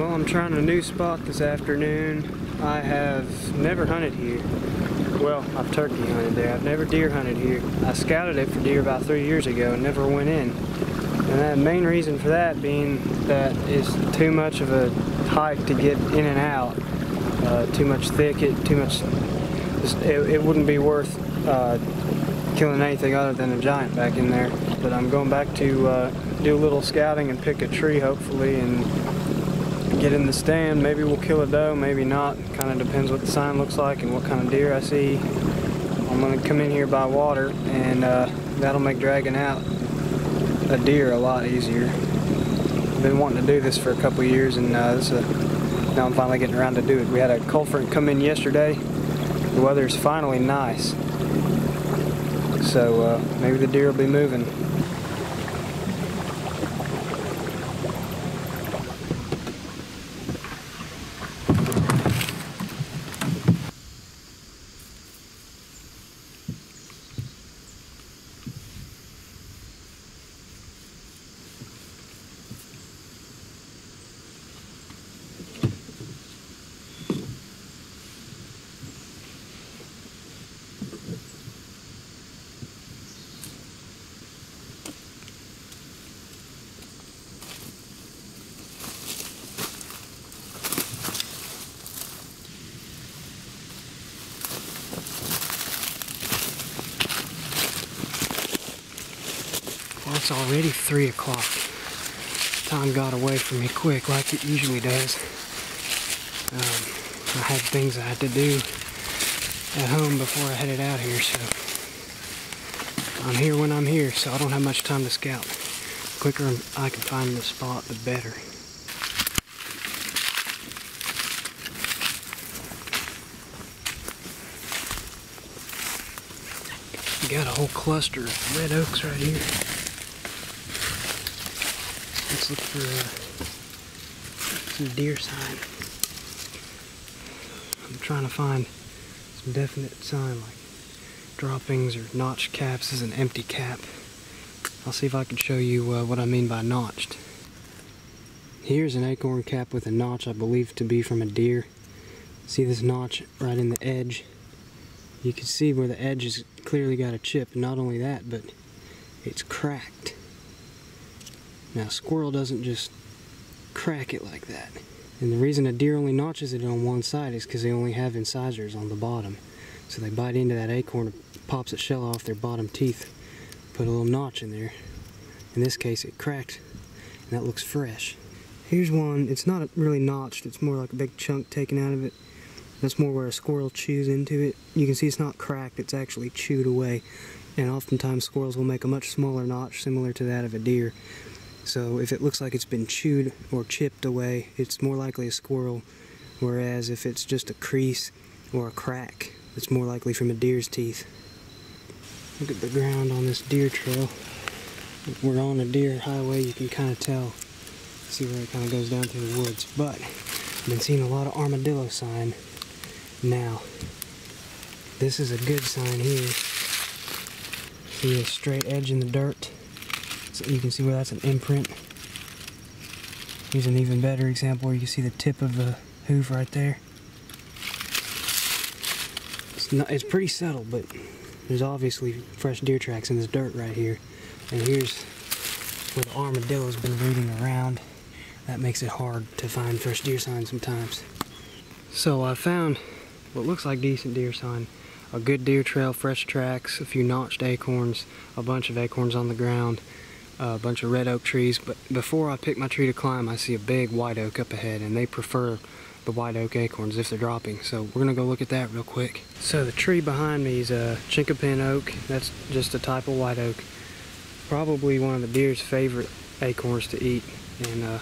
Well, I'm trying a new spot this afternoon. I have never hunted here. Well, I've turkey hunted there. I've never deer hunted here. I scouted it for deer about 3 years ago and never went in. And the main reason for that being that it's too much of a hike to get in and out. Too much thicket, too much... It wouldn't be worth killing anything other than a giant back in there. But I'm going back to do a little scouting and pick a tree, hopefully, and get in the stand. Maybe we'll kill a doe, maybe not. Kind of depends what the sign looks like and what kind of deer I see. I'm going to come in here by water, and that'll make dragging out a deer a lot easier. I've been wanting to do this for a couple years, and now I'm finally getting around to do it. We had a culprit come in yesterday. The weather's finally nice, so maybe the deer will be moving. It's already 3 o'clock. Time got away from me quick, like it usually does. I had things I had to do at home before I headed out here, so I'm here when I'm here, so I don't have much time to scout. The quicker I can find the spot, the better. You got a whole cluster of red oaks right here. Let's look for some deer sign. I'm trying to find some definite sign, like droppings or notched caps. This is an empty cap. I'll see if I can show you what I mean by notched. Here's an acorn cap with a notch I believe to be from a deer. See this notch right in the edge? You can see where the edge has clearly got a chip. Not only that, but it's cracked. Now, a squirrel doesn't just crack it like that. And the reason a deer only notches it on one side is because they only have incisors on the bottom. So they bite into that acorn, it pops its shell off their bottom teeth, put a little notch in there. In this case, it cracked, and that looks fresh. Here's one, it's not really notched, it's more like a big chunk taken out of it. That's more where a squirrel chews into it. You can see it's not cracked, it's actually chewed away. And oftentimes squirrels will make a much smaller notch, similar to that of a deer. So if it looks like it's been chewed or chipped away, it's more likely a squirrel, whereas if it's just a crease or a crack, it's more likely from a deer's teeth. Look at the ground on this deer trail. If we're on a deer highway, you can kind of tell, see where it kind of goes down through the woods. But I've been seeing a lot of armadillo sign now. This is a good sign here. See a straight edge in the dirt? You can see where that's an imprint. Here's an even better example where you can see the tip of the hoof right there. It's pretty subtle, but there's obviously fresh deer tracks in this dirt right here. And here's where the armadillo's been rooting around. That makes it hard to find fresh deer sign sometimes. So I found what looks like decent deer sign. A good deer trail, fresh tracks, a few notched acorns, a bunch of acorns on the ground. A bunch of red oak trees, but before I pick my tree to climb, I see a big white oak up ahead, and they prefer the white oak acorns if they're dropping, so we're gonna go look at that real quick. So the tree behind me is a chinkapin oak. That's just a type of white oak, probably one of the deer's favorite acorns to eat, and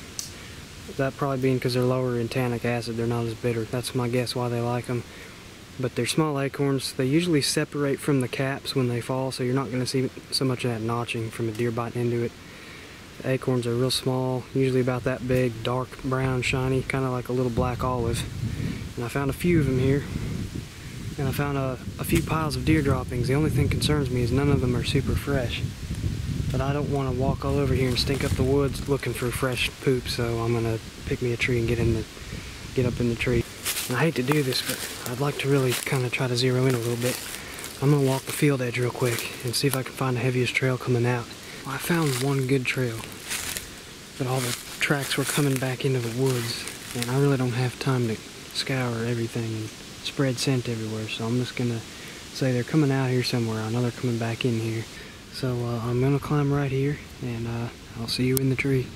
that probably being because they're lower in tannic acid, they're not as bitter. That's my guess why they like them. But they're small acorns. They usually separate from the caps when they fall, so you're not going to see so much of that notching from a deer biting into it. The acorns are real small, usually about that big, dark brown, shiny, kind of like a little black olive. And I found a few of them here. And I found a few piles of deer droppings. The only thing that concerns me is none of them are super fresh. But I don't want to walk all over here and stink up the woods looking for fresh poop, so I'm gonna pick me a tree and get up in the tree. And I hate to do this, but I'd like to really kind of try to zero in a little bit. I'm gonna walk the field edge real quick and see if I can find the heaviest trail coming out. Well, I found one good trail, but all the tracks were coming back into the woods, and I really don't have time to scour everything and spread scent everywhere, so I'm just gonna say they're coming out here somewhere. I know they're coming back in here. So I'm gonna climb right here, and I'll see you in the tree.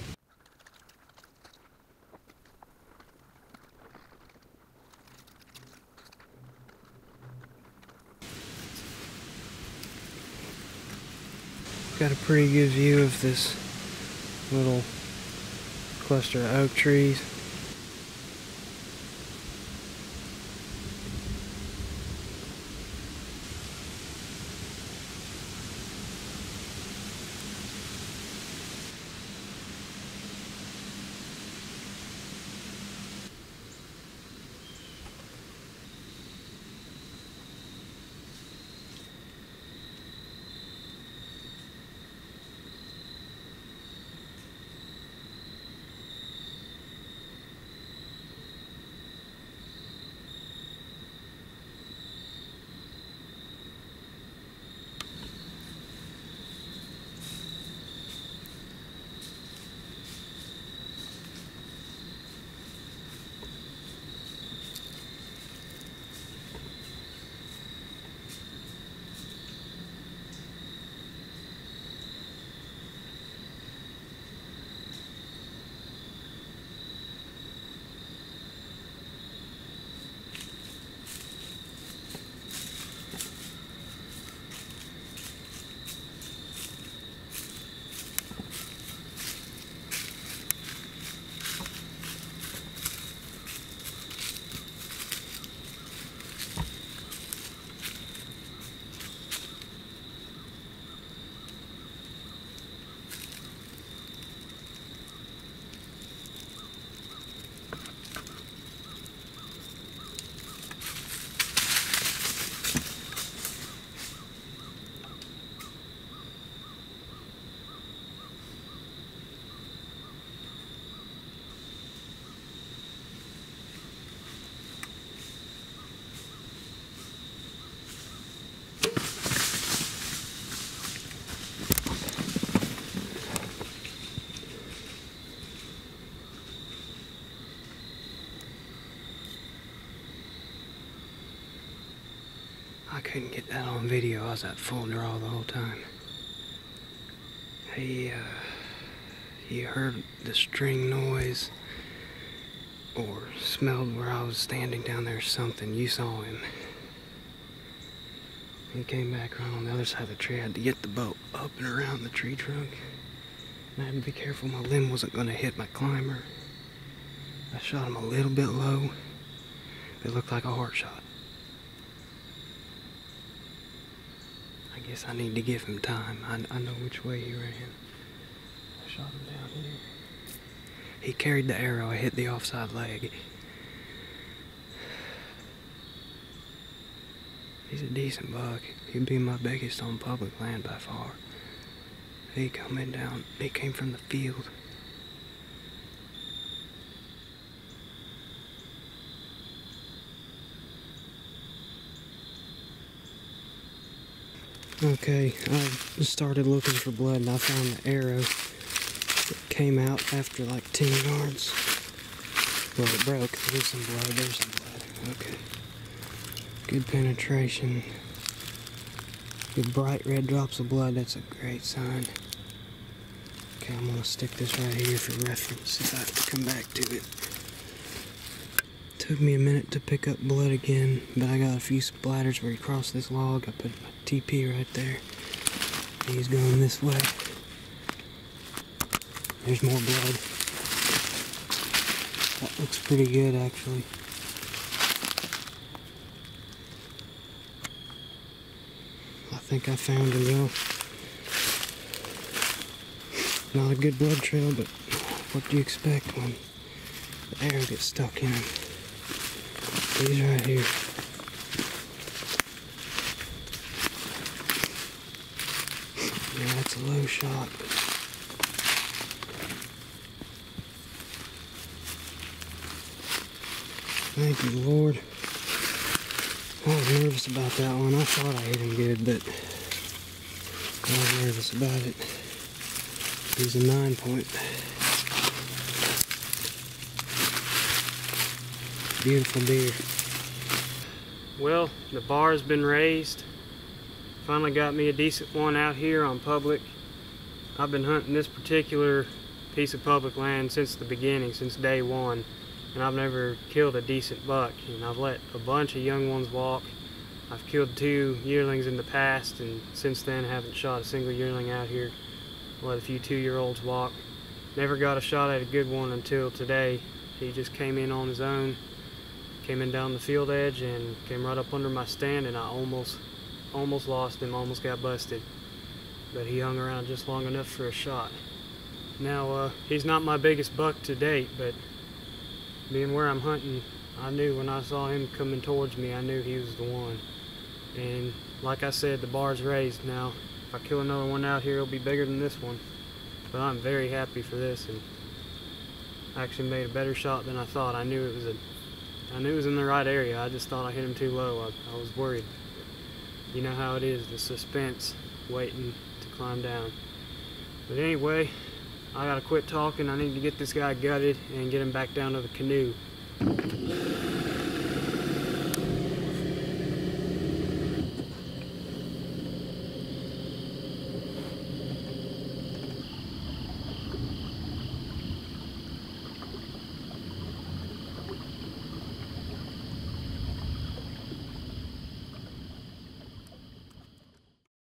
Got a pretty good view of this little cluster of oak trees. I couldn't get that on video. I was at full draw the whole time. Hey, you heard the string noise or smelled where I was standing down there or something. You saw him. He came back around on the other side of the tree. I had to get the boat up and around the tree trunk. And I had to be careful my limb wasn't going to hit my climber. I shot him a little bit low. It looked like a heart shot. I guess I need to give him time. I know which way he ran. I shot him down here. He carried the arrow. I hit the offside leg. He's a decent buck. He'd be my biggest on public land by far. He coming down. He came from the field. Okay, I started looking for blood, and I found the arrow that came out after like 10 yards. Well, it broke. There's some blood. There's some blood. Okay. Good penetration. Good bright red drops of blood. That's a great sign. Okay, I'm going to stick this right here for reference if I have to come back to it. Took me a minute to pick up blood again, but I got a few splatters where he crossed this log. I put my TP right there. He's going this way. There's more blood. That looks pretty good, actually. I think I found him, though. Not a good blood trail, but what do you expect when the arrow gets stuck in him? He's right here. Yeah, It's a low shot. Thank you, Lord. I was nervous about that one. I thought I hit him good, but I was nervous about it. He's a 9-point. Beautiful deer. Well, the bar has been raised. Finally got me a decent one out here on public. I've been hunting this particular piece of public land since the beginning, since day one, and I've never killed a decent buck. And I've let a bunch of young ones walk. I've killed 2 yearlings in the past, and since then haven't shot a single yearling out here. I let a few 2-year-olds walk. Never got a shot at a good one until today. He just came in on his own, came in down the field edge and came right up under my stand, and I almost lost him, almost got busted. But he hung around just long enough for a shot. Now, he's not my biggest buck to date, but being where I'm hunting, I knew when I saw him coming towards me, I knew he was the one. And like I said, the bar's raised now. If I kill another one out here, it'll be bigger than this one. But I'm very happy for this, and I actually made a better shot than I thought. I knew it was in the right area. I just thought I hit him too low. I was worried. You know how it is, the suspense, waiting to climb down. But anyway, I gotta quit talking. I need to get this guy gutted and get him back down to the canoe.